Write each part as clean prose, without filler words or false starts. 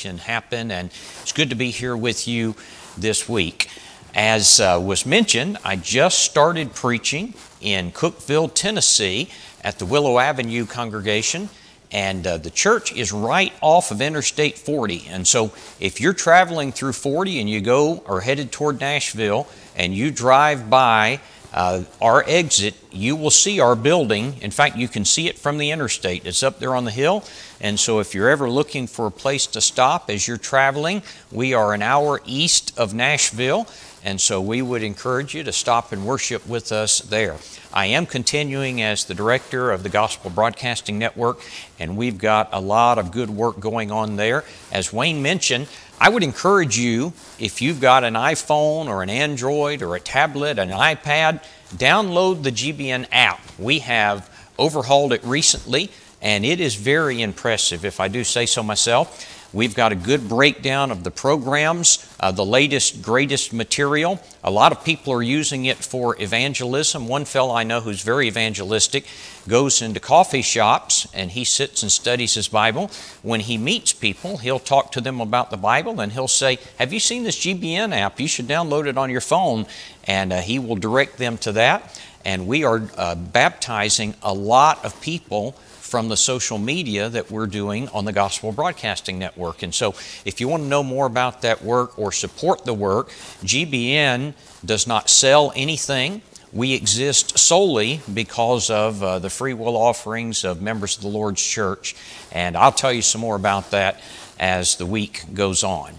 can happen, and it's good to be here with you this week. As was mentioned, I just started preaching in Cookeville, Tennessee at the Willow Avenue Congregation, and the church is right off of Interstate 40. And so if you're traveling through 40 and you go or headed toward Nashville and you drive by our exit, you will see our building. In fact, you can see it from the interstate. It's up there on the hill. And so if you're ever looking for a place to stop as you're traveling, we are an hour east of Nashville. And so we would encourage you to stop and worship with us there. I am continuing as the director of the Gospel Broadcasting Network, and we've got a lot of good work going on there. As Wayne mentioned, I would encourage you, if you've got an iPhone or an Android or a tablet, an iPad, download the GBN app. We have overhauled it recently, and it is very impressive, if I do say so myself. We've got a good breakdown of the programs, the latest, greatest material. A lot of people are using it for evangelism. One fellow I know who's very evangelistic goes into coffee shops and he sits and studies his Bible. When he meets people, he'll talk to them about the Bible and he'll say, "Have you seen this GBN app? You should download it on your phone." And he will direct them to that. And we are baptizing a lot of people from the social media that we're doing on the Gospel Broadcasting Network. And so if you want to know more about that work or support the work, GBN does not sell anything. We exist solely because of the free will offerings of members of the Lord's Church. And I'll tell you some more about that as the week goes on.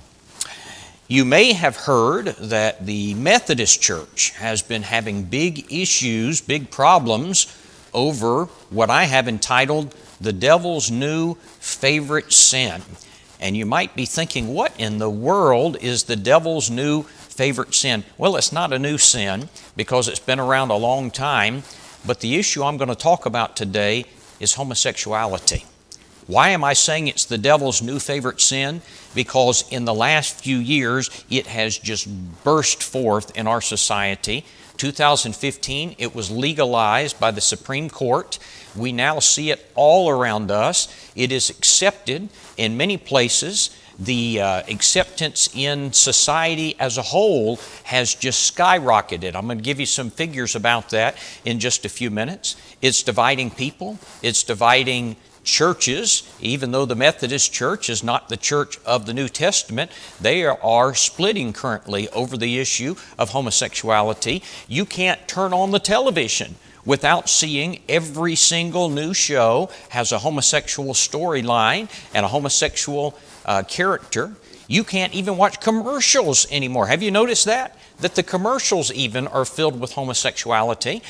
You may have heard that the Methodist Church has been having big issues, big problems over what I have entitled the devil's new favorite sin. And you might be thinking, what in the world is the devil's new favorite sin? Well, it's not a new sin because it's been around a long time, but the issue I'm going to talk about today is homosexuality. Why am I saying it's the devil's new favorite sin? Because in the last few years, it has just burst forth in our society. 2015, it was legalized by the Supreme Court. We now see it all around us. It is accepted in many places. The acceptance in society as a whole has just skyrocketed. I'm going to give you some figures about that in just a few minutes. It's dividing people. It's dividing churches. Even though the Methodist Church is not the church of the New Testament, they are splitting currently over the issue of homosexuality. You can't turn on the television without seeing every single new show has a homosexual storyline and a homosexual character. You can't even watch commercials anymore. Have you noticed that? That the commercials even are filled with homosexuality.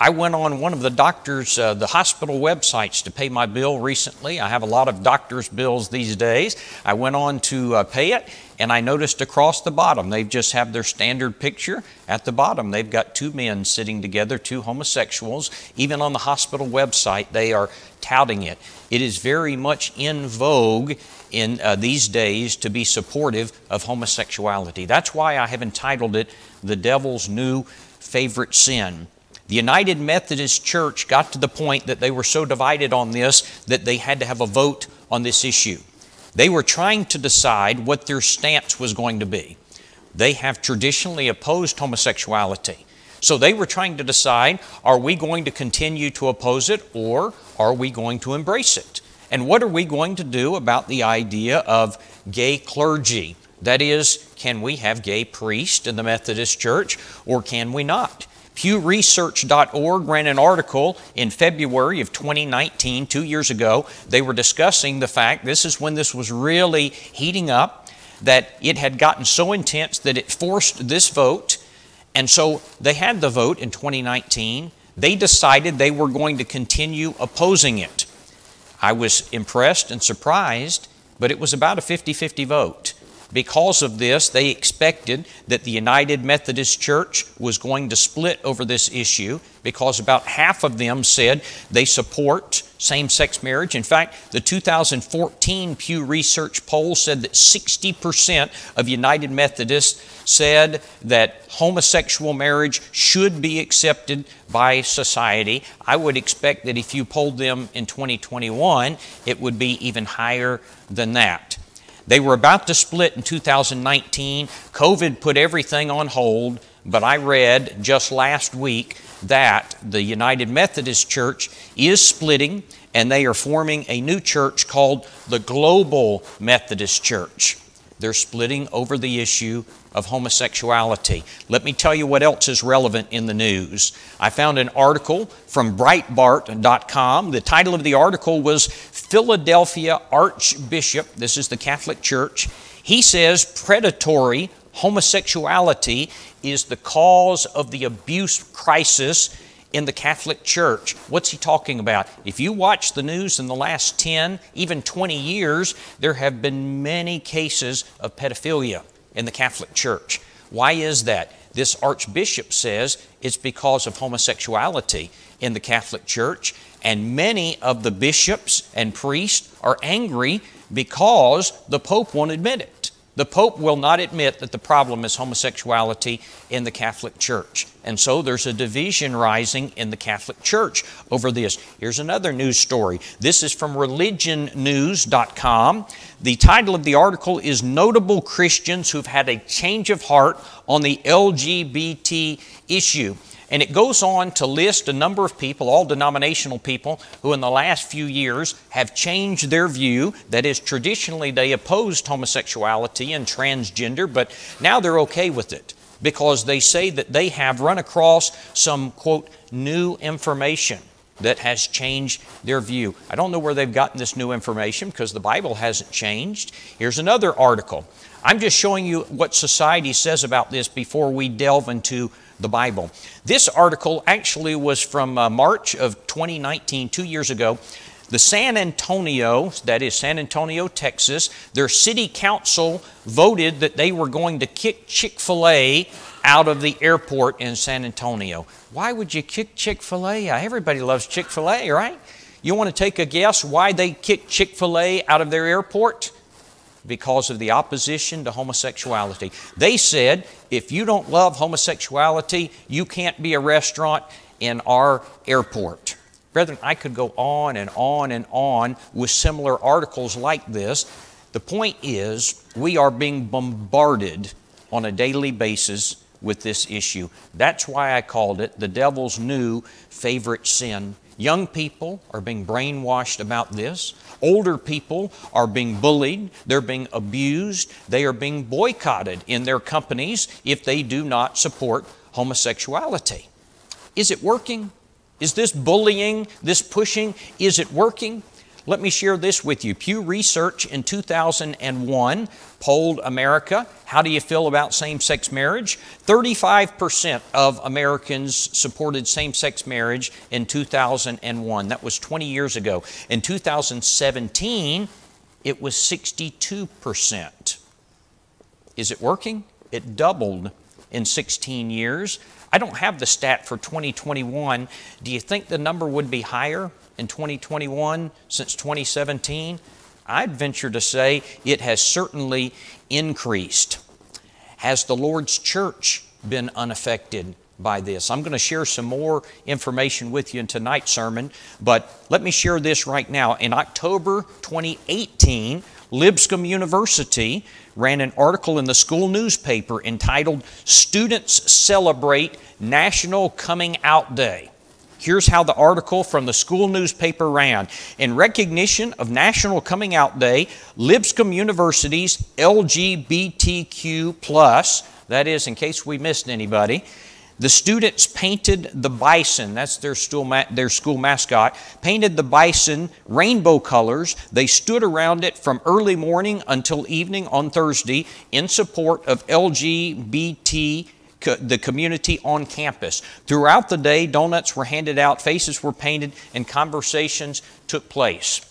I went on one of the doctors, the hospital websites to pay my bill recently. I have a lot of doctor's bills these days. I went on to pay it, and I noticed across the bottom, they just have their standard picture. At the bottom, they've got two men sitting together, two homosexuals. Even on the hospital website, they are touting it. It is very much in vogue in these days to be supportive of homosexuality. That's why I have entitled it, The Devil's New Favorite Sin. The United Methodist Church got to the point that they were so divided on this that they had to have a vote on this issue. They were trying to decide what their stance was going to be. They have traditionally opposed homosexuality. So they were trying to decide, are we going to continue to oppose it or are we going to embrace it? And what are we going to do about the idea of gay clergy? That is, can we have gay priests in the Methodist Church or can we not? PewResearch.org ran an article in February of 2019, 2 years ago. They were discussing the fact, this is when this was really heating up, that it had gotten so intense that it forced this vote. And so they had the vote in 2019. They decided they were going to continue opposing it. I was impressed and surprised, but it was about a 50-50 vote. Because of this, they expected that the United Methodist Church was going to split over this issue because about half of them said they support same-sex marriage. In fact, the 2014 Pew Research poll said that 60% of United Methodists said that homosexual marriage should be accepted by society. I would expect that if you polled them in 2021, it would be even higher than that. They were about to split in 2019. COVID put everything on hold, but I read just last week that the United Methodist Church is splitting and they are forming a new church called the Global Methodist Church. They're splitting over the issue of homosexuality. Let me tell you what else is relevant in the news. I found an article from Breitbart.com. The title of the article was Philadelphia Archbishop, this is the Catholic Church, he says predatory homosexuality is the cause of the abuse crisis in the Catholic Church. What's he talking about? If you watch the news in the last 10, even 20 years, there have been many cases of pedophilia in the Catholic Church. Why is that? This archbishop says it's because of homosexuality in the Catholic Church, and many of the bishops and priests are angry because the Pope won't admit it. The Pope will not admit that the problem is homosexuality in the Catholic Church. And so there's a division rising in the Catholic Church over this. Here's another news story. This is from religionnews.com. The title of the article is Notable Christians Who've Had a Change of Heart on the LGBT Issue. And it goes on to list a number of people, all denominational people, who in the last few years have changed their view. That is, traditionally they opposed homosexuality and transgender, but now they're okay with it because they say that they have run across some, quote, new information that has changed their view. I don't know where they've gotten this new information because the Bible hasn't changed. Here's another article. I'm just showing you what society says about this before we delve into the Bible. This article actually was from March of 2019, 2 years ago. The San Antonio, that is San Antonio, Texas, their city council voted that they were going to kick Chick-fil-A out of the airport in San Antonio. Why would you kick Chick-fil-A? Everybody loves Chick-fil-A, right? You want to take a guess why they kicked Chick-fil-A out of their airport? Because of the opposition to homosexuality. They said, if you don't love homosexuality, you can't be a restaurant in our airport. Brethren, I could go on and on and on with similar articles like this. The point is, we are being bombarded on a daily basis with this issue. That's why I called it the devil's new favorite sin. Young people are being brainwashed about this. Older people are being bullied. They're being abused. They are being boycotted in their companies if they do not support homosexuality. Is it working? Is this bullying, this pushing, is it working? Let me share this with you. Pew Research in 2001 polled America. How do you feel about same-sex marriage? 35% of Americans supported same-sex marriage in 2001. That was 20 years ago. In 2017, it was 62%. Is it working? It doubled in 16 years. I don't have the stat for 2021. Do you think the number would be higher in 2021 since 2017? I'd venture to say it has certainly increased. Has the Lord's church been unaffected by this? I'm going to share some more information with you in tonight's sermon, but let me share this right now. In October 2018, Lipscomb University ran an article in the school newspaper entitled, Students Celebrate National Coming Out Day. Here's how the article from the school newspaper ran. In recognition of National Coming Out Day, Lipscomb University's LGBTQ+, that is, in case we missed anybody, the students painted the bison, that's their school mascot, painted the bison rainbow colors. They stood around it from early morning until evening on Thursday in support of LGBT the community on campus. Throughout the day, donuts were handed out, faces were painted, and conversations took place.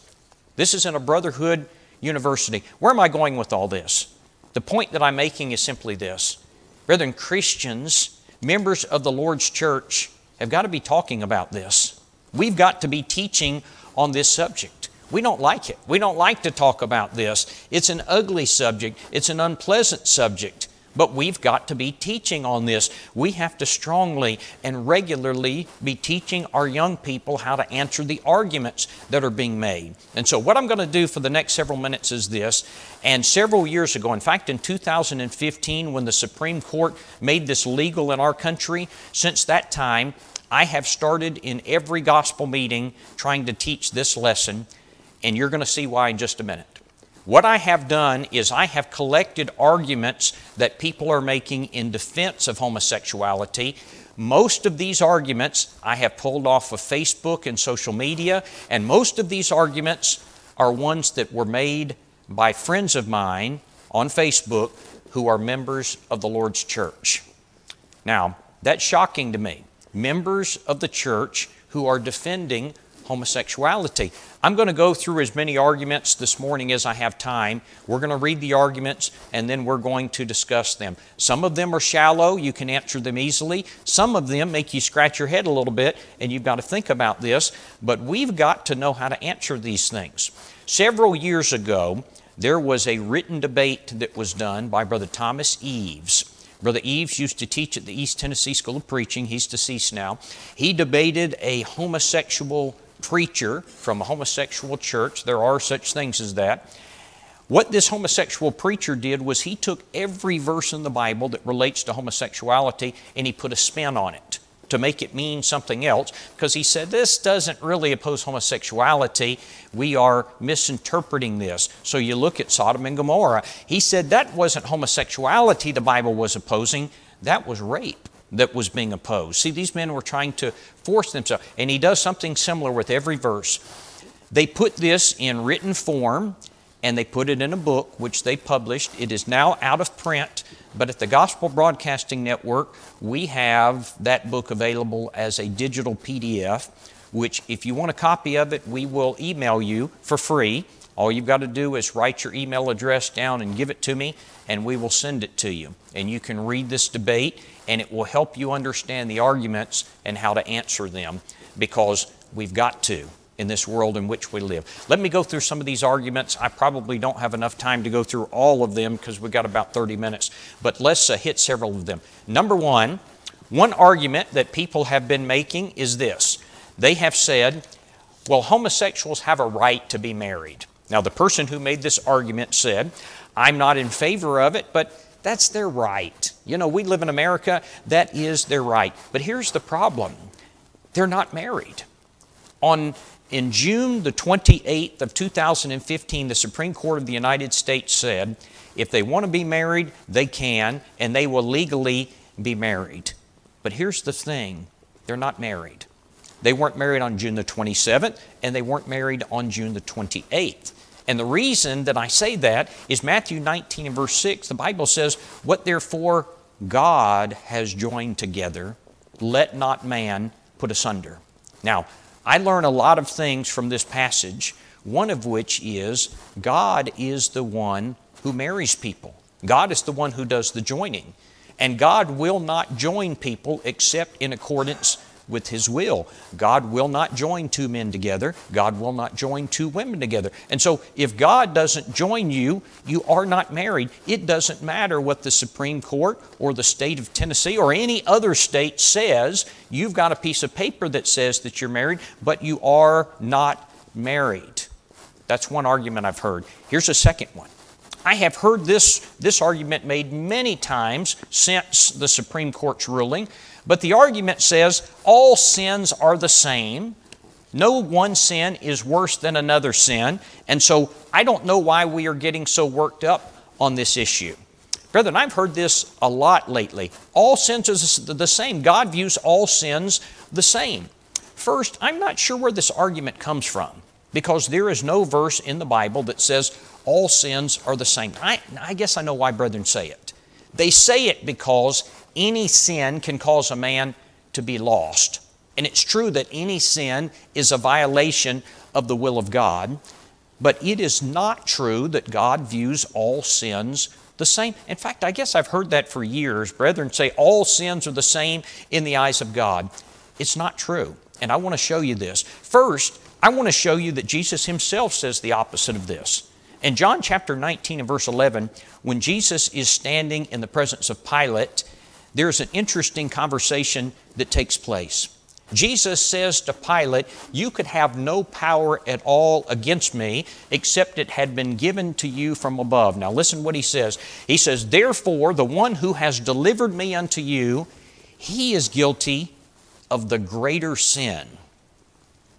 This is in a brotherhood university. Where am I going with all this? The point that I'm making is simply this. Brethren, Christians, members of the Lord's church, have got to be talking about this. We've got to be teaching on this subject. We don't like it. We don't like to talk about this. It's an ugly subject. It's an unpleasant subject. But we've got to be teaching on this. We have to strongly and regularly be teaching our young people how to answer the arguments that are being made. And so what I'm going to do for the next several minutes is this. And several years ago, in fact, in 2015, when the Supreme Court made this legal in our country, since that time, I have started in every gospel meeting trying to teach this lesson, and you're going to see why in just a minute. What I have done is I have collected arguments that people are making in defense of homosexuality. Most of these arguments I have pulled off of Facebook and social media, and most of these arguments are ones that were made by friends of mine on Facebook who are members of the Lord's church. Now, that's shocking to me. Members of the church who are defending homosexuality. I'm going to go through as many arguments this morning as I have time. We're going to read the arguments and then we're going to discuss them. Some of them are shallow. You can answer them easily. Some of them make you scratch your head a little bit and you've got to think about this. But we've got to know how to answer these things. Several years ago, there was a written debate that was done by Brother Thomas Eaves. Brother Eaves used to teach at the East Tennessee School of Preaching. He's deceased now. He debated a homosexual preacher from a homosexual church. There are such things as that. What this homosexual preacher did was he took every verse in the Bible that relates to homosexuality and he put a spin on it to make it mean something else, because he said this doesn't really oppose homosexuality. We are misinterpreting this. So you look at Sodom and Gomorrah. He said that wasn't homosexuality the Bible was opposing, that was rape that was being opposed. See, these men were trying to force themselves. And he does something similar with every verse. They put this in written form, and they put it in a book, which they published. It is now out of print, but at the Gospel Broadcasting Network, we have that book available as a digital PDF, which if you want a copy of it, we will email you for free. All you've got to do is write your email address down and give it to me, and we will send it to you. And you can read this debate, and it will help you understand the arguments and how to answer them, because we've got to in this world in which we live. Let me go through some of these arguments. I probably don't have enough time to go through all of them because we've got about 30 minutes, but let's hit several of them. Number one argument that people have been making is this. They have said, well, homosexuals have a right to be married. Now, the person who made this argument said, I'm not in favor of it, but that's their right. You know, we live in America, that is their right. But here's the problem. They're not married. In June the 28th of 2015, the Supreme Court of the United States said, if they want to be married, they can, and they will legally be married. But here's the thing. They're not married. They weren't married on June the 27th, and they weren't married on June the 28th. And the reason that I say that is Matthew 19 and verse 6, the Bible says, what therefore God has joined together, let not man put asunder. Now, I learn a lot of things from this passage, one of which is God is the one who marries people. God is the one who does the joining. And God will not join people except in accordance with His will. God will not join two men together. God will not join two women together. And so if God doesn't join you, you are not married. It doesn't matter what the Supreme Court or the state of Tennessee or any other state says. You've got a piece of paper that says that you're married, but you are not married. That's one argument I've heard. Here's a second one. I have heard this argument made many times since the Supreme Court's ruling. But the argument says all sins are the same. No one sin is worse than another sin. And so I don't know why we are getting so worked up on this issue. Brethren, I've heard this a lot lately. All sins are the same. God views all sins the same. First, I'm not sure where this argument comes from, because there is no verse in the Bible that says all sins are the same. I guess I know why brethren say it. They say it because any sin can cause a man to be lost. And it's true that any sin is a violation of the will of God, but it is not true that God views all sins the same. In fact, I guess I've heard that for years. Brethren say all sins are the same in the eyes of God. It's not true, and I want to show you this. First, I want to show you that Jesus Himself says the opposite of this. In John chapter 19 and verse 11, when Jesus is standing in the presence of Pilate, there's an interesting conversation that takes place. Jesus says to Pilate, "You could have no power at all against me, except it had been given to you from above." Now listen what he says. He says, "Therefore, the one who has delivered me unto you, he is guilty of the greater sin."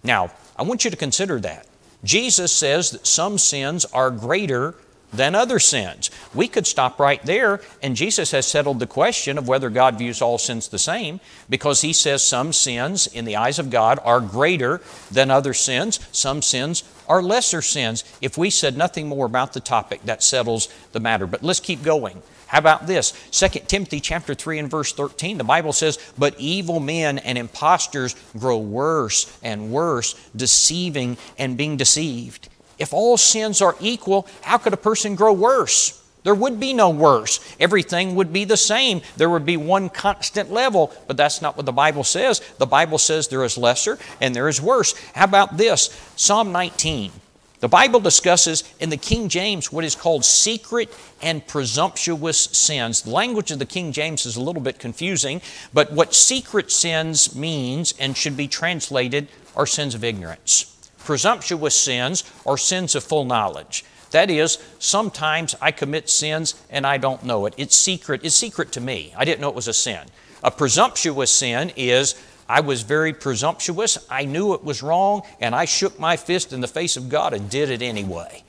Now, I want you to consider that. Jesus says that some sins are greater than other sins. We could stop right there, and Jesus has settled the question of whether God views all sins the same, because he says some sins in the eyes of God are greater than other sins. Some sins are lesser sins. If we said nothing more about the topic, that settles the matter. But let's keep going. How about this? 2 Timothy chapter 3 and verse 13, the Bible says, "But evil men and impostors grow worse and worse, deceiving and being deceived." If all sins are equal, how could a person grow worse? There would be no worse. Everything would be the same. There would be one constant level, but that's not what the Bible says. The Bible says there is lesser and there is worse. How about this? Psalm 19. The Bible discusses in the King James what is called secret and presumptuous sins. The language of the King James is a little bit confusing, but what secret sins means and should be translated are sins of ignorance. Presumptuous sins are sins of full knowledge. That is, sometimes I commit sins and I don't know it. It's secret. It's secret to me. I didn't know it was a sin. A presumptuous sin is I was very presumptuous. I knew it was wrong and I shook my fist in the face of God and did it anyway.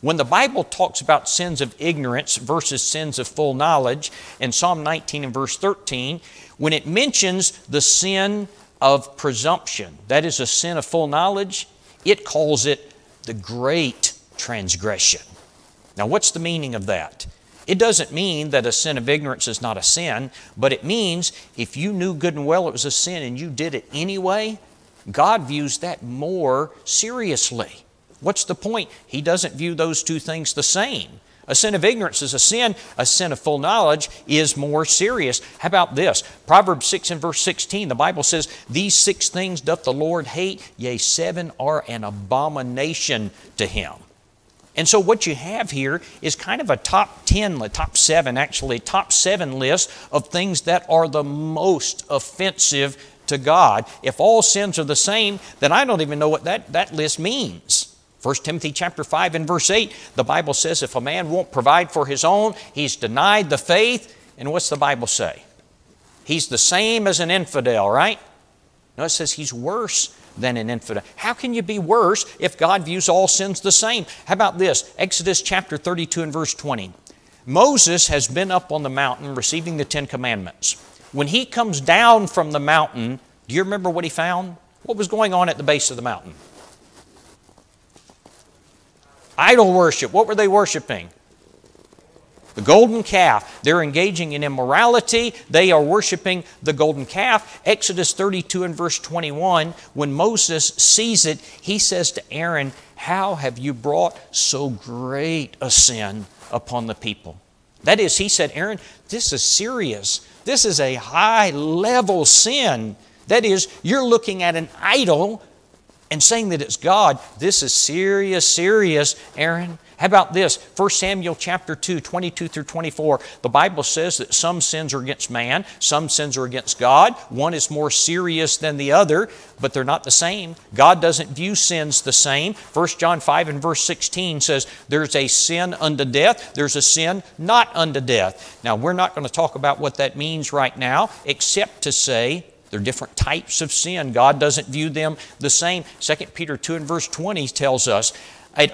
When the Bible talks about sins of ignorance versus sins of full knowledge, in Psalm 19 and verse 13, when it mentions the sin of presumption, that is a sin of full knowledge, it calls it the great transgression. Now, what's the meaning of that? It doesn't mean that a sin of ignorance is not a sin, but it means if you knew good and well it was a sin and you did it anyway, God views that more seriously. What's the point? He doesn't view those two things the same. A sin of ignorance is a sin. A sin of full knowledge is more serious. How about this? Proverbs 6 and verse 16, the Bible says, "These six things doth the Lord hate, yea, seven are an abomination to him." And so what you have here is kind of a top seven list of things that are the most offensive to God. If all sins are the same, then I don't even know what that list means. 1 Timothy chapter 5 and verse 8, the Bible says if a man won't provide for his own, he's denied the faith. And what's the Bible say? He's the same as an infidel, right? No, it says he's worse than an infidel. How can you be worse if God views all sins the same? How about this? Exodus chapter 32 and verse 20. Moses has been up on the mountain receiving the Ten Commandments. When he comes down from the mountain, do you remember what he found? What was going on at the base of the mountain? Idol worship. What were they worshiping? The golden calf. They're engaging in immorality. They are worshiping the golden calf. Exodus 32 and verse 21, when Moses sees it, he says to Aaron, "How have you brought so great a sin upon the people?" That is, he said, "Aaron, this is serious. This is a high-level sin. That is, you're looking at an idol and saying that it's God. This is serious, serious, Aaron." How about this? 1 Samuel chapter 2, 22 through 24. The Bible says that some sins are against man, some sins are against God. One is more serious than the other, but they're not the same. God doesn't view sins the same. 1 John 5 and verse 16 says, "There's a sin unto death, there's a sin not unto death." Now, we're not going to talk about what that means right now, except to say, they're different types of sin. God doesn't view them the same. 2 Peter 2 and verse 20 tells us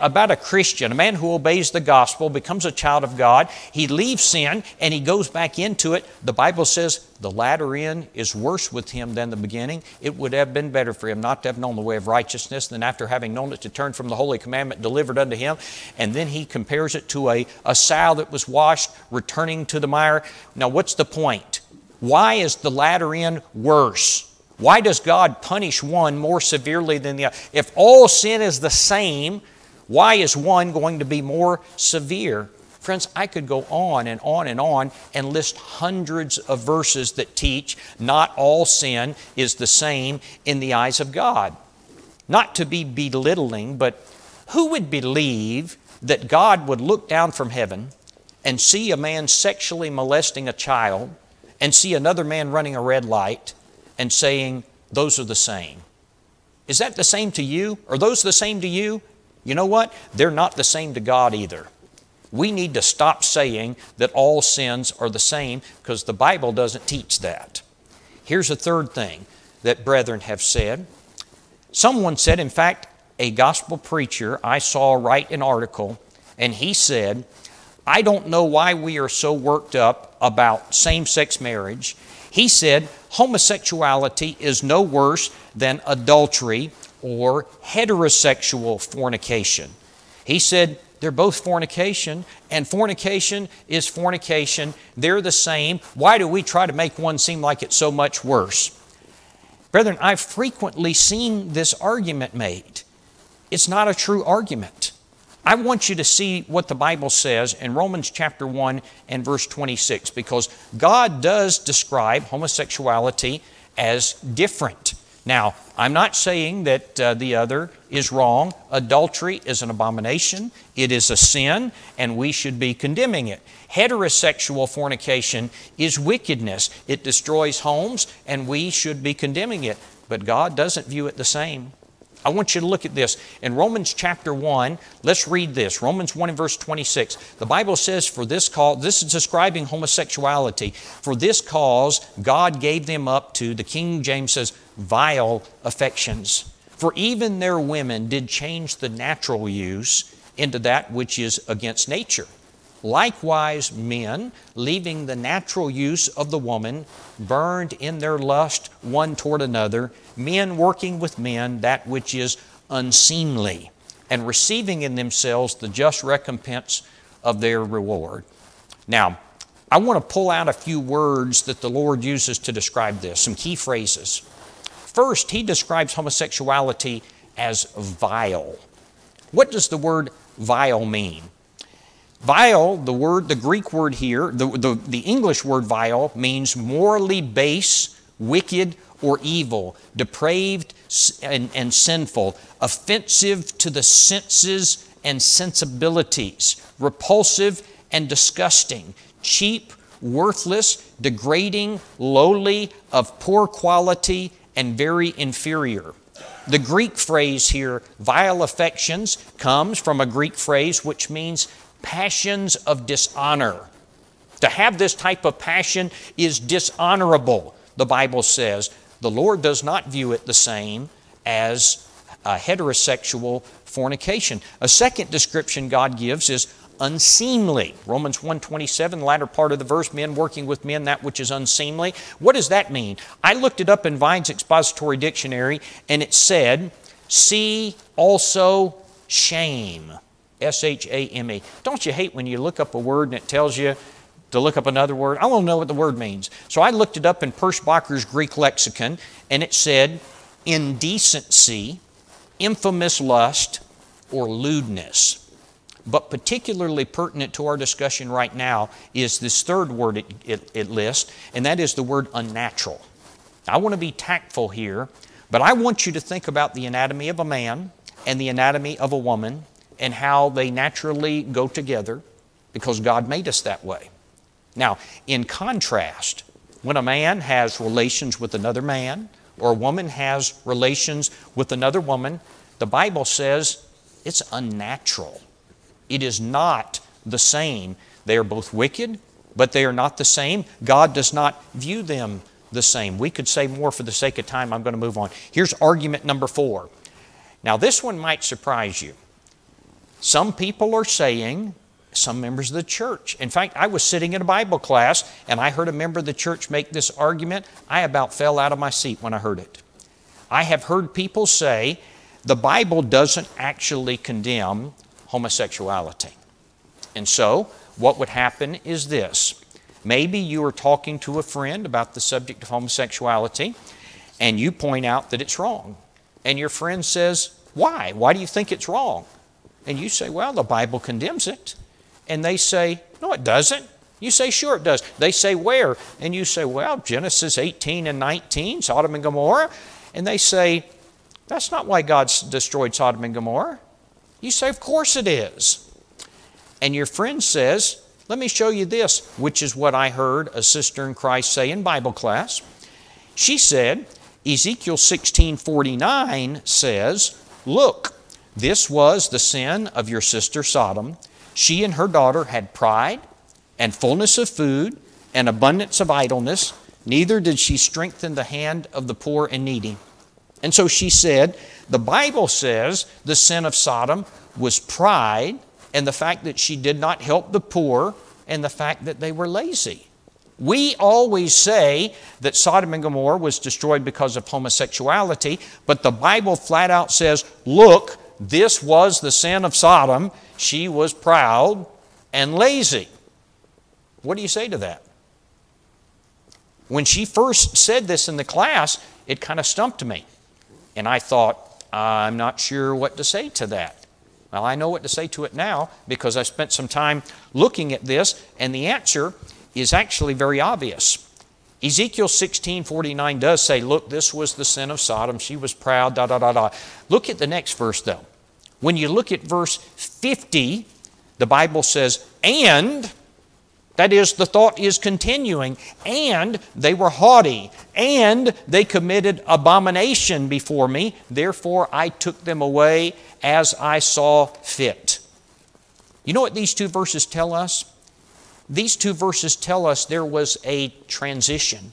about a Christian, a man who obeys the gospel, becomes a child of God. He leaves sin and he goes back into it. The Bible says the latter end is worse with him than the beginning. It would have been better for him not to have known the way of righteousness than after having known it to turn from the holy commandment delivered unto him. And then he compares it to a sow that was washed, returning to the mire. Now, what's the point? Why is the latter end worse? Why does God punish one more severely than the other? If all sin is the same, why is one going to be more severe? Friends, I could go on and on and on and list hundreds of verses that teach not all sin is the same in the eyes of God. Not to be belittling, but who would believe that God would look down from heaven and see a man sexually molesting a child and see another man running a red light and saying, those are the same. Is that the same to you? Are those the same to you? You know what? They're not the same to God either. We need to stop saying that all sins are the same, because the Bible doesn't teach that. Here's a third thing that brethren have said. Someone said, in fact, a gospel preacher I saw write an article, and he said, I don't know why we are so worked up about same-sex marriage. He said, homosexuality is no worse than adultery or heterosexual fornication. He said, they're both fornication, and fornication is fornication. They're the same. Why do we try to make one seem like it's so much worse? Brethren, I've frequently seen this argument made. It's not a true argument. I want you to see what the Bible says in Romans chapter 1 and verse 26, because God does describe homosexuality as different. Now, I'm not saying that the other is wrong. Adultery is an abomination. It is a sin, and we should be condemning it. Heterosexual fornication is wickedness. It destroys homes, and we should be condemning it. But God doesn't view it the same. I want you to look at this. In Romans chapter 1, let's read this. Romans 1 and verse 26. The Bible says, for this cause, this is describing homosexuality, for this cause God gave them up to, the King James says, vile affections. For even their women did change the natural use into that which is against nature. Likewise men, leaving the natural use of the woman, burned in their lust one toward another, men working with men that which is unseemly, and receiving in themselves the just recompense of their reward. Now, I want to pull out a few words that the Lord uses to describe this, some key phrases. First, He describes homosexuality as vile. What does the word vile mean? Vile, the word, the Greek word here, the English word vile means morally base, wicked, or evil, depraved and sinful, offensive to the senses and sensibilities, repulsive and disgusting, cheap, worthless, degrading, lowly, of poor quality, and very inferior. The Greek phrase here, vile affections, comes from a Greek phrase which means passions of dishonor. To have this type of passion is dishonorable, the Bible says. The Lord does not view it the same as heterosexual fornication. A second description God gives is unseemly. Romans 1:27, the latter part of the verse, men working with men, that which is unseemly. What does that mean? I looked it up in Vine's Expository Dictionary, and it said, see also shame. S-H-A-M-E. Don't you hate when you look up a word and it tells you to look up another word? I want to know what the word means. So I looked it up in Perschbacher's Greek lexicon, and it said indecency, infamous lust, or lewdness. But particularly pertinent to our discussion right now is this third word it lists, and that is the word unnatural. I want to be tactful here, but I want you to think about the anatomy of a man and the anatomy of a woman, and how they naturally go together, because God made us that way. Now, in contrast, when a man has relations with another man, or a woman has relations with another woman, the Bible says it's unnatural. It is not the same. They are both wicked, but they are not the same. God does not view them the same. We could say more for the sake of time. I'm going to move on. Here's argument number 4. Now, this one might surprise you. Some people are saying, some members of the church. In fact, I was sitting in a Bible class and I heard a member of the church make this argument. I about fell out of my seat when I heard it. I have heard people say the Bible doesn't actually condemn homosexuality. And so, what would happen is this. Maybe you are talking to a friend about the subject of homosexuality and you point out that it's wrong. And your friend says, why? Why do you think it's wrong? And you say, well, the Bible condemns it. And they say, no, it doesn't. You say, sure, it does. They say, where? And you say, well, Genesis 18 and 19, Sodom and Gomorrah. And they say, that's not why God destroyed Sodom and Gomorrah. You say, of course it is. and your friend says, let me show you this, which is what I heard a sister in Christ say in Bible class. She said, Ezekiel 16:49 says, look, this was the sin of your sister Sodom. She and her daughter had pride and fullness of food and abundance of idleness. Neither did she strengthen the hand of the poor and needy. And so she said, the Bible says the sin of Sodom was pride and the fact that she did not help the poor and the fact that they were lazy. We always say that Sodom and Gomorrah was destroyed because of homosexuality, but the Bible flat out says, look, this was the sin of Sodom. She was proud and lazy. What do you say to that? When she first said this in the class, it kind of stumped me. And I thought, I'm not sure what to say to that. Well, I know what to say to it now because I spent some time looking at this, and the answer is actually very obvious. Ezekiel 16:49 does say, look, this was the sin of Sodom. She was proud, da, da, da, da. Look at the next verse, though. When you look at verse 50, the Bible says, and... that is, the thought is continuing, and they were haughty, and they committed abomination before me, therefore I took them away as I saw fit. You know what these two verses tell us? These two verses tell us there was a transition.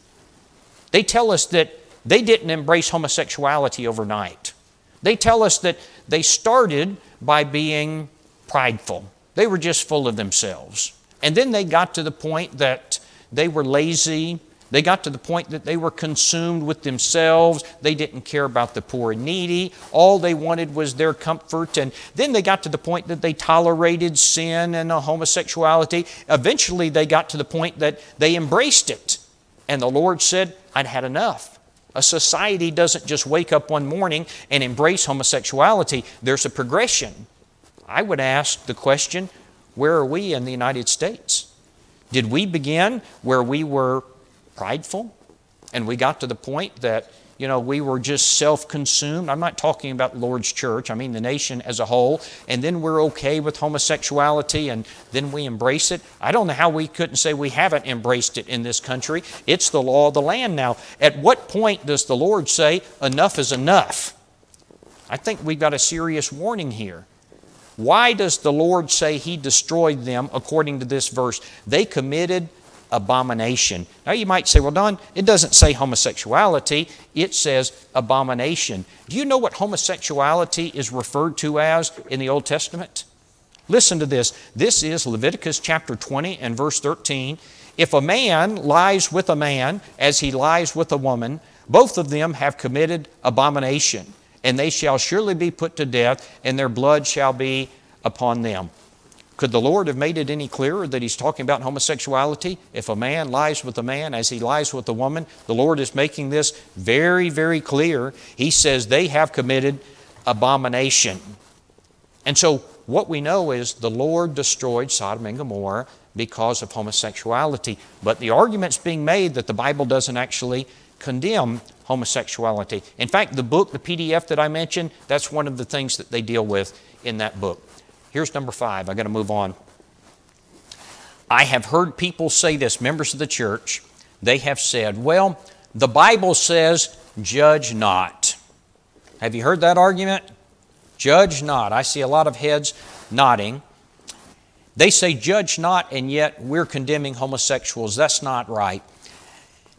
They tell us that they didn't embrace homosexuality overnight. They tell us that they started by being prideful. They were just full of themselves. And then they got to the point that they were lazy. They got to the point that they were consumed with themselves. They didn't care about the poor and needy. All they wanted was their comfort. And then they got to the point that they tolerated sin and homosexuality. Eventually, they got to the point that they embraced it. And the Lord said, I'd had enough. A society doesn't just wake up one morning and embrace homosexuality. There's a progression. I would ask the question, where are we in the United States? Did we begin where we were prideful and we got to the point that, you know, we were just self-consumed? I'm not talking about Lord's church. I mean the nation as a whole. And then we're okay with homosexuality and then we embrace it. I don't know how we couldn't say we haven't embraced it in this country. It's the law of the land now. At what point does the Lord say enough is enough? I think we've got a serious warning here. Why does the Lord say He destroyed them according to this verse? They committed abomination. Now you might say, well, Don, it doesn't say homosexuality. It says abomination. Do you know what homosexuality is referred to as in the Old Testament? Listen to this. This is Leviticus chapter 20 and verse 13. If a man lies with a man as he lies with a woman, both of them have committed abomination. And they shall surely be put to death, and their blood shall be upon them. Could the Lord have made it any clearer that He's talking about homosexuality? If a man lies with a man as he lies with a woman, the Lord is making this very, very clear. He says they have committed abomination. And so what we know is the Lord destroyed Sodom and Gomorrah because of homosexuality. But the argument's being made that the Bible doesn't actually condemn homosexuality. In fact, the book, the PDF that I mentioned, that's one of the things that they deal with in that book. Here's number 5. I've got to move on. I have heard people say this, members of the church, they have said, well, the Bible says, judge not. Have you heard that argument? Judge not. I see a lot of heads nodding. They say, judge not, and yet we're condemning homosexuals. That's not right.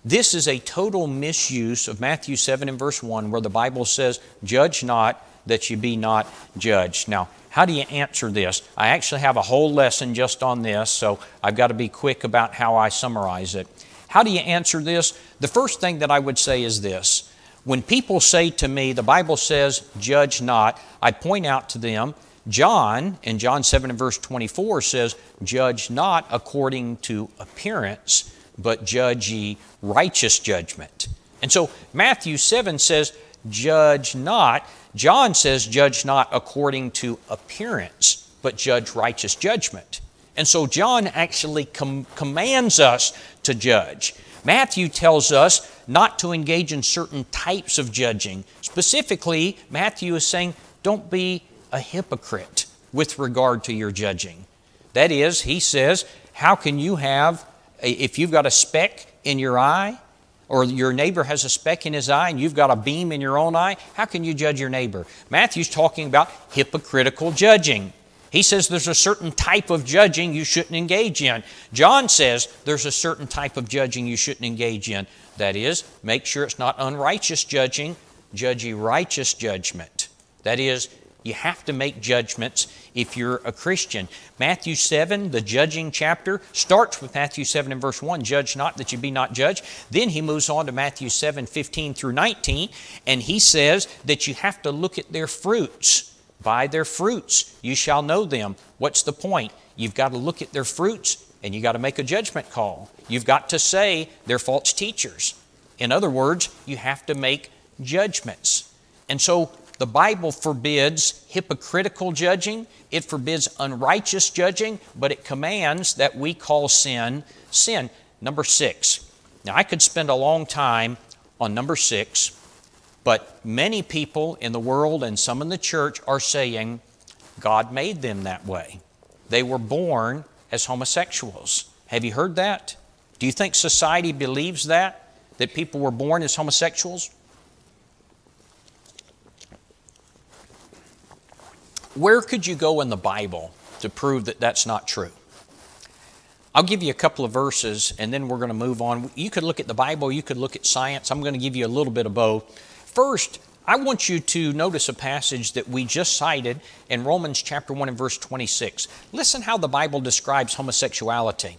This is a total misuse of Matthew 7 and verse 1 where the Bible says, judge not that you be not judged. Now, how do you answer this? I actually have a whole lesson just on this, so I've got to be quick about how I summarize it. How do you answer this? The first thing that I would say is this. When people say to me, the Bible says, judge not, I point out to them, John, in John 7 and verse 24 says, judge not according to appearance, but judge ye righteous judgment. And so Matthew 7 says, judge not. John says, judge not according to appearance, but judge righteous judgment. And so John actually commands us to judge. Matthew tells us not to engage in certain types of judging. Specifically, Matthew is saying, don't be a hypocrite with regard to your judging. That is, he says, how can you have, if you've got a speck in your eye, or your neighbor has a speck in his eye and you've got a beam in your own eye, how can you judge your neighbor? Matthew's talking about hypocritical judging. He says there's a certain type of judging you shouldn't engage in. John says there's a certain type of judging you shouldn't engage in. That is, make sure it's not unrighteous judging, judge a righteous judgment. That is, you have to make judgments if you're a Christian. Matthew 7, the judging chapter, starts with Matthew 7 and verse 1, judge not that you be not judged. Then he moves on to Matthew 7, 15 through 19, and he says that you have to look at their fruits. By their fruits you shall know them. What's the point? You've got to look at their fruits and you've got to make a judgment call. You've got to say they're false teachers. In other words, you have to make judgments. And so the Bible forbids hypocritical judging. It forbids unrighteous judging, but it commands that we call sin, sin. Number 6. Now, I could spend a long time on number 6, but many people in the world and some in the church are saying God made them that way. They were born as homosexuals. Have you heard that? Do you think society believes that? That people were born as homosexuals? Where could you go in the Bible to prove that that's not true? I'll give you a couple of verses and then we're going to move on. You could look at the Bible, you could look at science. I'm going to give you a little bit of both. First, I want you to notice a passage that we just cited in Romans chapter 1 and verse 26. Listen how the Bible describes homosexuality.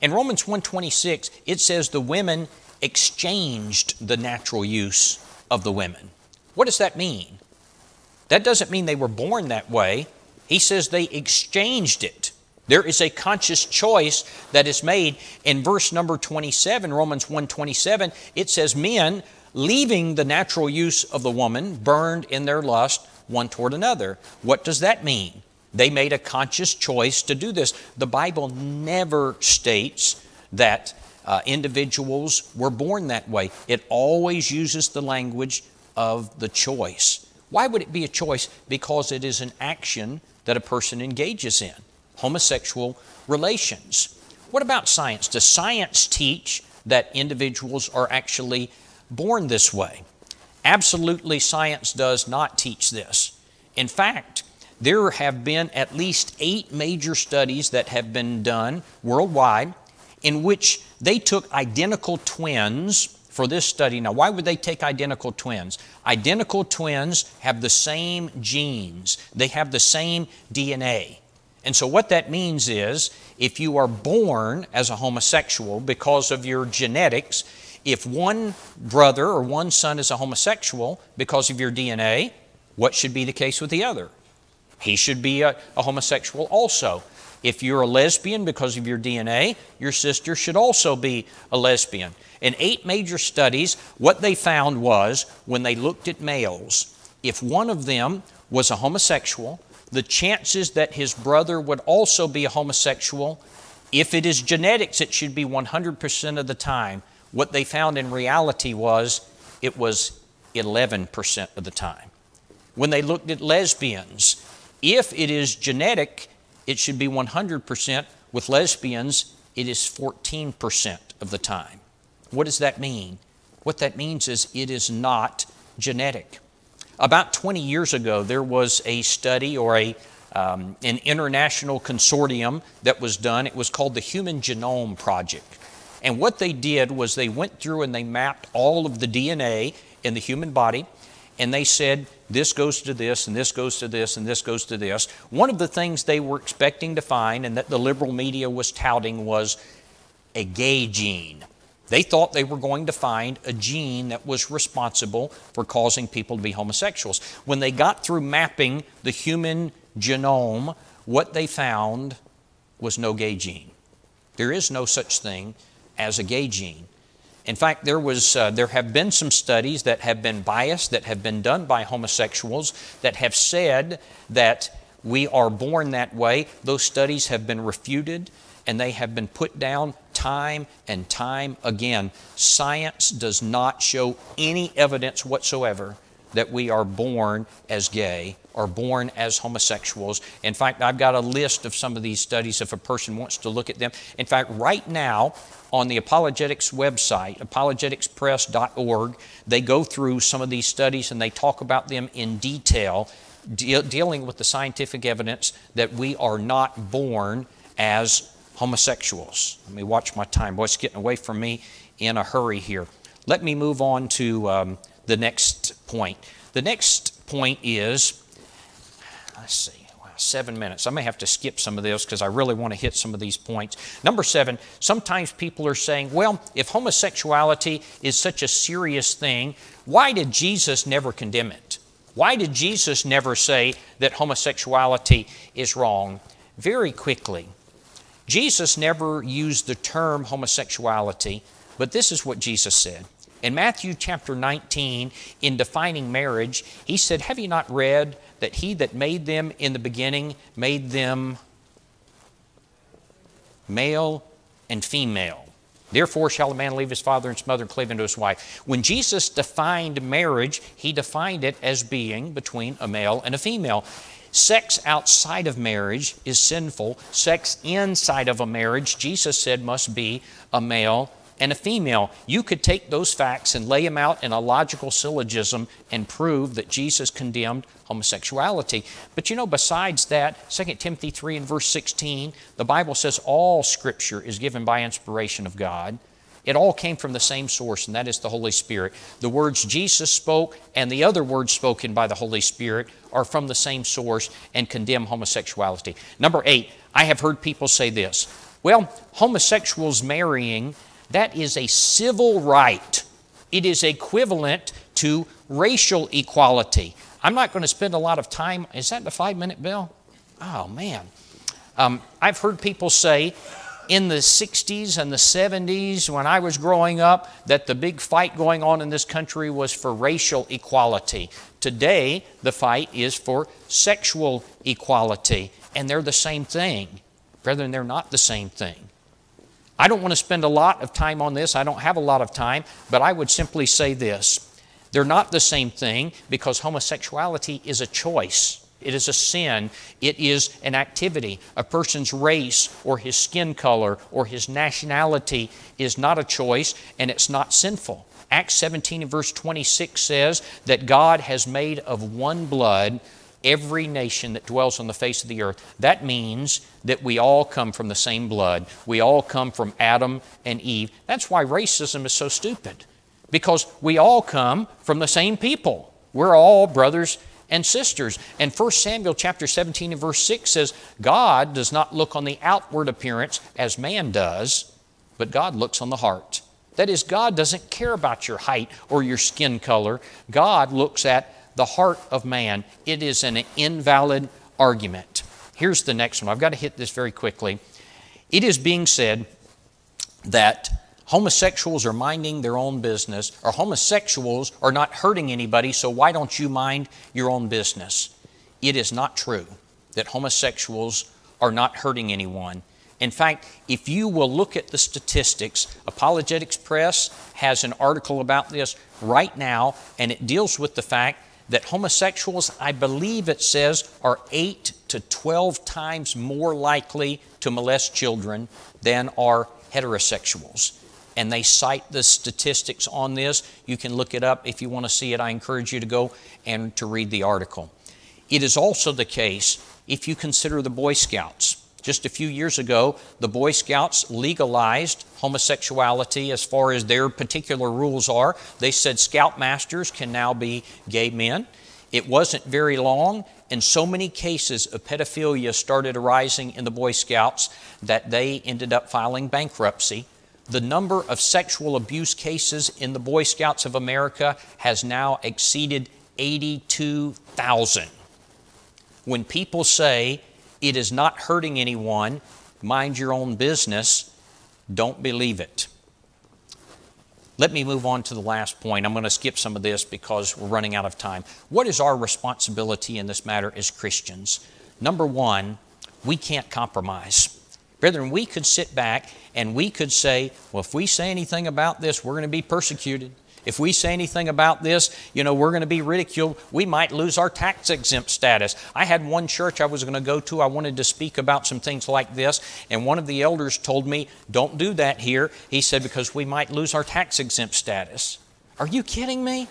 In Romans 1:26, it says the women exchanged the natural use of the women. What does that mean? That doesn't mean they were born that way. He says they exchanged it. There is a conscious choice that is made. In verse number 27, Romans 1:27, it says, men, leaving the natural use of the woman, burned in their lust one toward another. What does that mean? They made a conscious choice to do this. The Bible never states that individuals were born that way. It always uses the language of the choice. Why would it be a choice? Because it is an action that a person engages in, homosexual relations. What about science? Does science teach that individuals are actually born this way? Absolutely, science does not teach this. In fact, there have been at least 8 major studies that have been done worldwide in which they took identical twins for this study. Now, why would they take identical twins? Identical twins have the same genes. They have the same DNA. And so what that means is, if you are born as a homosexual because of your genetics, if one brother or one son is a homosexual because of your DNA, what should be the case with the other? He should be a homosexual also. If you're a lesbian because of your DNA, your sister should also be a lesbian. In 8 major studies, what they found was when they looked at males, if one of them was a homosexual, the chances that his brother would also be a homosexual, if it is genetics, it should be 100% of the time. What they found in reality was it was 11% of the time. When they looked at lesbians, if it is genetic, it should be 100%. With lesbians, it is 14% of the time. What does that mean? What that means is it is not genetic. About 20 years ago, there was a study or an international consortium that was done. It was called the Human Genome Project. And what they did was they went through and they mapped all of the DNA in the human body, and they said, this goes to this, and this goes to this, and this goes to this. One of the things they were expecting to find, and that the liberal media was touting, was a gay gene. They thought they were going to find a gene that was responsible for causing people to be homosexuals. When they got through mapping the human genome, what they found was no gay gene. There is no such thing as a gay gene. In fact, there have been some studies that have been biased, that have been done by homosexuals, that have said that we are born that way. Those studies have been refuted, and they have been put down time and time again. Science does not show any evidence whatsoever that we are born as gay are born as homosexuals. In fact, I've got a list of some of these studies if a person wants to look at them. In fact, right now on the Apologetics website, apologeticspress.org, they go through some of these studies and they talk about them in detail, dealing with the scientific evidence that we are not born as homosexuals. Let me watch my time. Boy, it's getting away from me in a hurry here. Let me move on to the next point. The next point is, let's see, 7 minutes. I may have to skip some of this because I really want to hit some of these points. Number 7, sometimes people are saying, well, if homosexuality is such a serious thing, why did Jesus never condemn it? Why did Jesus never say that homosexuality is wrong? Very quickly, Jesus never used the term homosexuality, but this is what Jesus said. In Matthew chapter 19, in defining marriage, he said, have you not read that he that made them in the beginning made them male and female? Therefore shall a man leave his father and his mother and cleave unto his wife. When Jesus defined marriage, he defined it as being between a male and a female. Sex outside of marriage is sinful. Sex inside of a marriage, Jesus said, must be a male and a female. You could take those facts and lay them out in a logical syllogism and prove that Jesus condemned homosexuality. But you know, besides that, 2 Timothy 3 and verse 16, the Bible says all Scripture is given by inspiration of God. It all came from the same source, and that is the Holy Spirit. The words Jesus spoke and the other words spoken by the Holy Spirit are from the same source and condemn homosexuality. Number 8, I have heard people say this, well, homosexuals marrying, that is a civil right. It is equivalent to racial equality. I'm not going to spend a lot of time. Is that the 5-minute bell? Oh, man. I've heard people say in the 60s and the 70s when I was growing up that the big fight going on in this country was for racial equality. Today, the fight is for sexual equality, and they're the same thing. Brethren, they're not the same thing. I don't want to spend a lot of time on this. I don't have a lot of time, but I would simply say this. They're not the same thing because homosexuality is a choice. It is a sin. It is an activity. A person's race or his skin color or his nationality is not a choice, and it's not sinful. Acts 17 and verse 26 says that God has made of one blood every nation that dwells on the face of the earth. That means that we all come from the same blood. We all come from Adam and Eve. That's why racism is so stupid, because we all come from the same people. We're all brothers and sisters. And 1 Samuel chapter 17 and verse 6 says, God does not look on the outward appearance as man does, but God looks on the heart. That is, God doesn't care about your height or your skin color. God looks at the heart of man. It is an invalid argument. Here's the next one. I've got to hit this very quickly. It is being said that homosexuals are minding their own business, or homosexuals are not hurting anybody, so why don't you mind your own business? It is not true that homosexuals are not hurting anyone. In fact, if you will look at the statistics, Apologetics Press has an article about this right now, and it deals with the fact that homosexuals, I believe it says, are 8 to 12 times more likely to molest children than are heterosexuals. And they cite the statistics on this. You can look it up if you want to see it. I encourage you to go and to read the article. It is also the case if you consider the Boy Scouts. Just a few years ago, the Boy Scouts legalized homosexuality as far as their particular rules are. They said scoutmasters can now be gay men. It wasn't very long, and so many cases of pedophilia started arising in the Boy Scouts that they ended up filing bankruptcy. The number of sexual abuse cases in the Boy Scouts of America has now exceeded 82,000. When people say, it is not hurting anyone, mind your own business, don't believe it. Let me move on to the last point. I'm going to skip some of this because we're running out of time. What is our responsibility in this matter as Christians? Number 1, we can't compromise. Brethren, we could sit back and we could say, well, if we say anything about this, we're going to be persecuted. If we say anything about this, you know, we're going to be ridiculed. We might lose our tax-exempt status. I had one church I was going to go to. I wanted to speak about some things like this, and one of the elders told me, don't do that here. He said, because we might lose our tax-exempt status. Are you kidding me?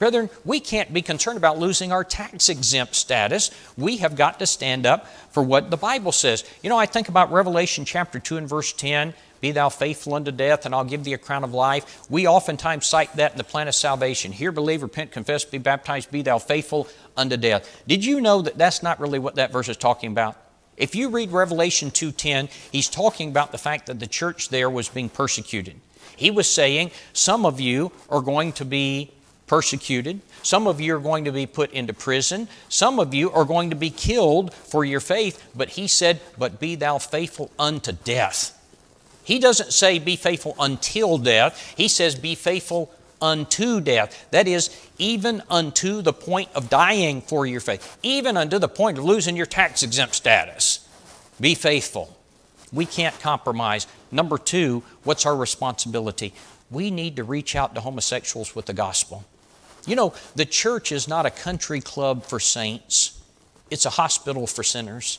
Brethren, we can't be concerned about losing our tax-exempt status. We have got to stand up for what the Bible says. You know, I think about Revelation chapter 2 and verse 10, be thou faithful unto death, and I'll give thee a crown of life. We oftentimes cite that in the plan of salvation. Hear, believe, repent, confess, be baptized, be thou faithful unto death. Did you know that that's not really what that verse is talking about? If you read Revelation 2:10, he's talking about the fact that the church there was being persecuted. He was saying, some of you are going to be persecuted. Some of you are going to be put into prison. Some of you are going to be killed for your faith. But he said, but be thou faithful unto death. He doesn't say be faithful until death. He says be faithful unto death. That is, even unto the point of dying for your faith. Even unto the point of losing your tax-exempt status. Be faithful. We can't compromise. Number two, what's our responsibility? We need to reach out to homosexuals with the gospel. You know, the church is not a country club for saints. It's a hospital for sinners.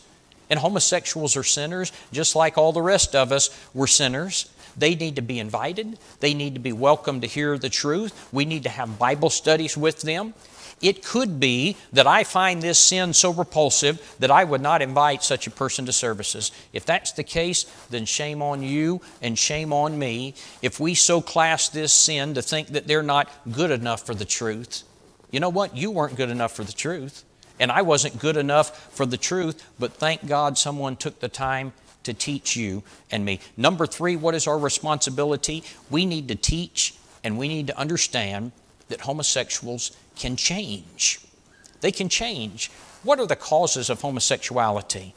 And homosexuals are sinners, just like all the rest of us were sinners. They need to be invited. They need to be welcome to hear the truth. We need to have Bible studies with them. It could be that I find this sin so repulsive that I would not invite such a person to services. If that's the case, then shame on you and shame on me if we so class this sin to think that they're not good enough for the truth. You know what? You weren't good enough for the truth. And I wasn't good enough for the truth, but thank God someone took the time to teach you and me. Number three, what is our responsibility? We need to teach and we need to understand that homosexuals can change. They can change. What are the causes of homosexuality?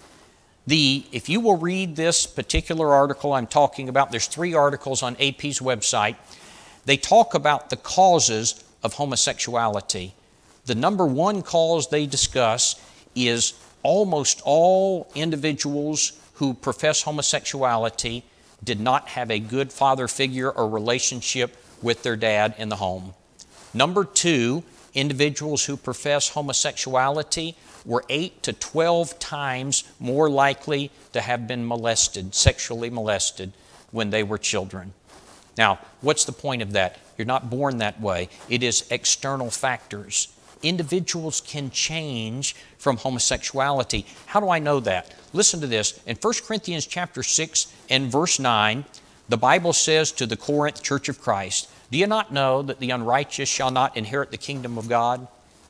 If you will read this particular article I'm talking about, there's three articles on AP's website. They talk about the causes of homosexuality. The number one cause they discuss is almost all individuals who profess homosexuality did not have a good father figure or relationship with their dad in the home. Number two, individuals who profess homosexuality were 8 to 12 times more likely to have been molested, sexually molested, when they were children. Now, what's the point of that? You're not born that way. It is external factors. Individuals can change from homosexuality. How do I know that? Listen to this. In 1 Corinthians chapter 6 and verse 9, the Bible says to the Corinth Church of Christ, do you not know that the unrighteous shall not inherit the kingdom of God?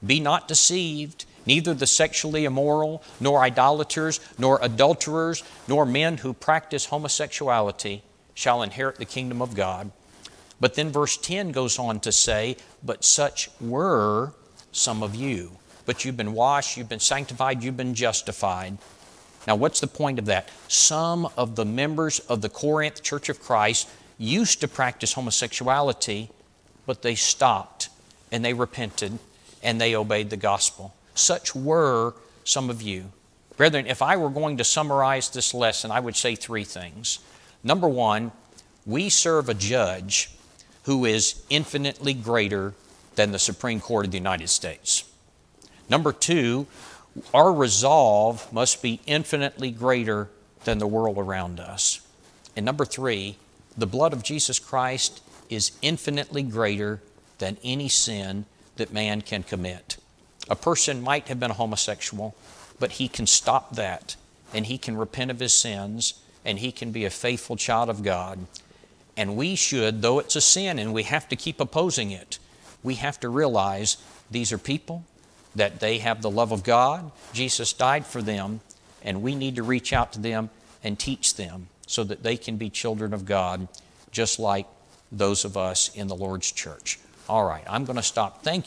Be not deceived, neither the sexually immoral, nor idolaters, nor adulterers, nor men who practice homosexuality shall inherit the kingdom of God. But then verse 10 goes on to say, but such were some of you. But you've been washed, you've been sanctified, you've been justified. Now what's the point of that? Some of the members of the Corinth Church of Christ used to practice homosexuality, but they stopped and they repented and they obeyed the gospel. Such were some of you. Brethren, if I were going to summarize this lesson, I would say three things. Number one, we serve a judge who is infinitely greater than the Supreme Court of the United States. Number two, our resolve must be infinitely greater than the world around us. And number three, the blood of Jesus Christ is infinitely greater than any sin that man can commit. A person might have been a homosexual, but he can stop that, and he can repent of his sins, and he can be a faithful child of God. And we should, though it's a sin and we have to keep opposing it, we have to realize these are people, that they have the love of God. Jesus died for them, and we need to reach out to them and teach them, so that they can be children of God, just like those of us in the Lord's church. All right, I'm going to stop. Thank you.